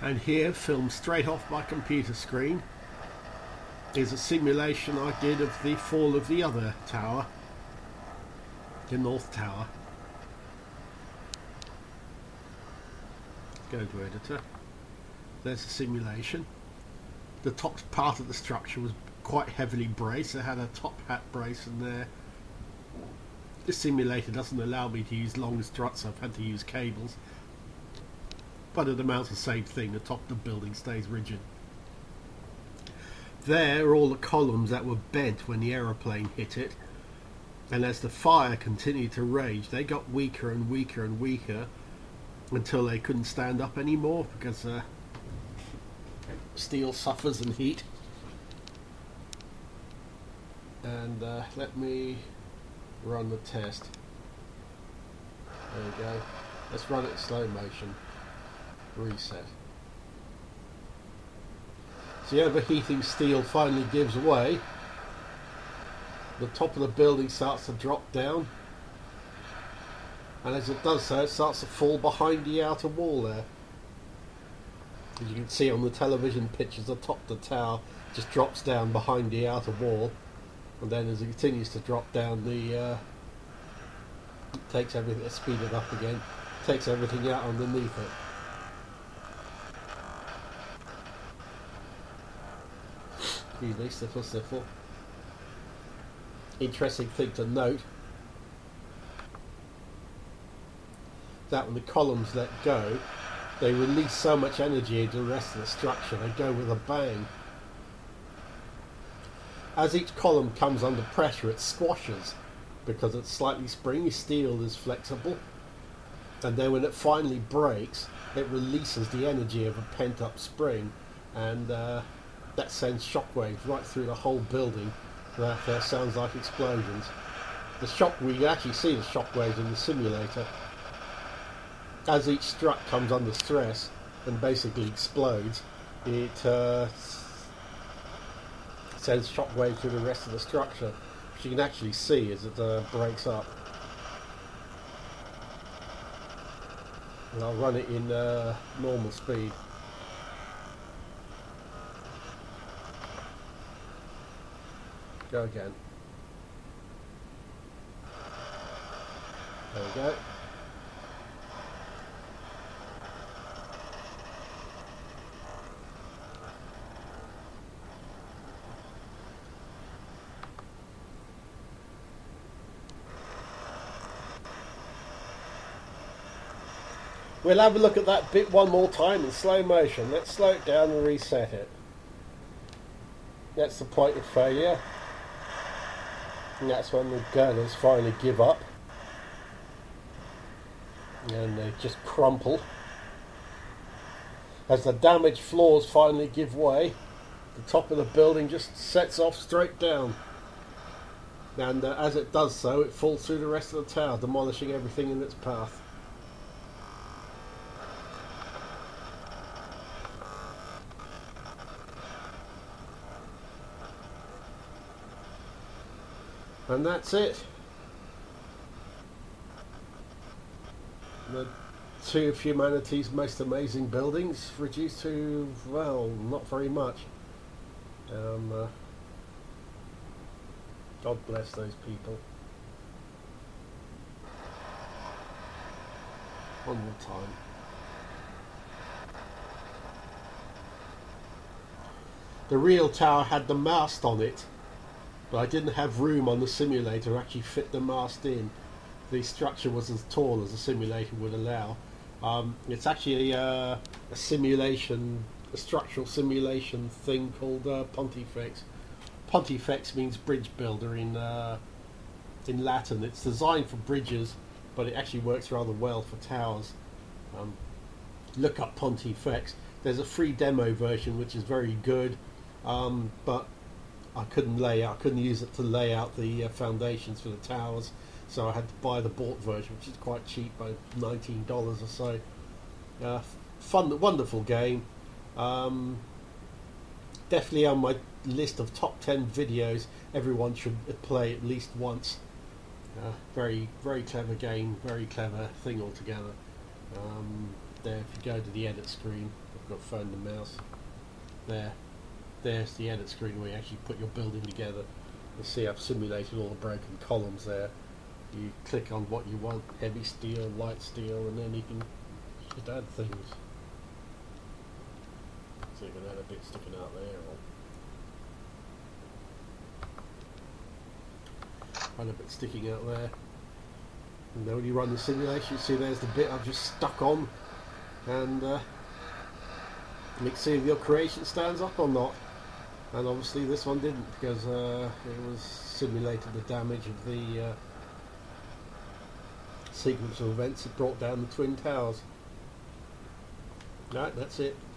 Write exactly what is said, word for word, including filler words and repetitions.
and here, filmed straight off my computer screen, is a simulation I did of the fall of the other tower, the North Tower. Go to editor. There's a simulation. The top part of the structure was quite heavily braced. I had a top hat brace in there. This simulator doesn't allow me to use long struts, I've had to use cables. But it amounts to the same thing, the top of the building stays rigid. There are all the columns that were bent when the aeroplane hit it. And as the fire continued to rage, they got weaker and weaker and weaker until they couldn't stand up anymore, because uh, steel suffers in heat. And uh, let me run the test. There we go. Let's run it in slow motion. Reset. So the overheating steel finally gives way. The top of the building starts to drop down. And as it does so, it starts to fall behind the outer wall there. As you can see on the television pictures, the top of the tower just drops down behind the outer wall. And then as it continues to drop down, the uh, it takes everything, let's speed it up again, it takes everything out underneath it. Excuse me, sniffle, sniffle. Interesting thing to note, that when the columns let go, they release so much energy into the rest of the structure, they go with a bang. As each column comes under pressure, it squashes, because it's slightly springy, steel is flexible, and then when it finally breaks, it releases the energy of a pent-up spring, and uh, that sends shockwaves right through the whole building. That uh, sounds like explosions. The shock, we actually see the shockwaves in the simulator, as each strut comes under stress and basically explodes, it uh, sends shockwave through the rest of the structure, which you can actually see as it uh, breaks up. And I'll run it in uh, normal speed. Go again. There we go. We'll have a look at that bit one more time in slow motion. Let's slow it down and reset it. That's the point of failure. And that's when the girders finally give up. And they just crumple. As the damaged floors finally give way, the top of the building just sets off straight down. And uh, as it does so, it falls through the rest of the tower, demolishing everything in its path. And that's it. The two of humanity's most amazing buildings reduced to, well, not very much. Um, uh, God bless those people. One more time. The real tower had the mast on it, but I didn't have room on the simulator to actually fit the mast in. The structure was as tall as the simulator would allow. Um, it's actually uh, a simulation, a structural simulation thing called uh, Pontifex. Pontifex means bridge builder in uh, in Latin. It's designed for bridges, but it actually works rather well for towers. Um, look up Pontifex. There's a free demo version which is very good, um, but I couldn't lay out, I couldn't use it to lay out the uh, foundations for the towers, so I had to buy the bought version, which is quite cheap, by nineteen dollars or so. Uh, fun, wonderful game. Um, definitely on my list of top ten videos, everyone should play at least once. Uh, very, very clever game, very clever thing altogether. Um, there. If you go to the edit screen, I've got phone and mouse there. There's the edit screen where you actually put your building together. You see I've simulated all the broken columns there. You click on what you want, heavy steel, light steel, and then you can just add things. So you can add a bit sticking out there, or add a bit sticking out there. And then when you run the simulation, you see there's the bit I've just stuck on, and uh, you can see if your creation stands up or not. And obviously this one didn't, because uh, it was simulated the damage of the uh, sequence of events that brought down the Twin Towers. Right, that's it.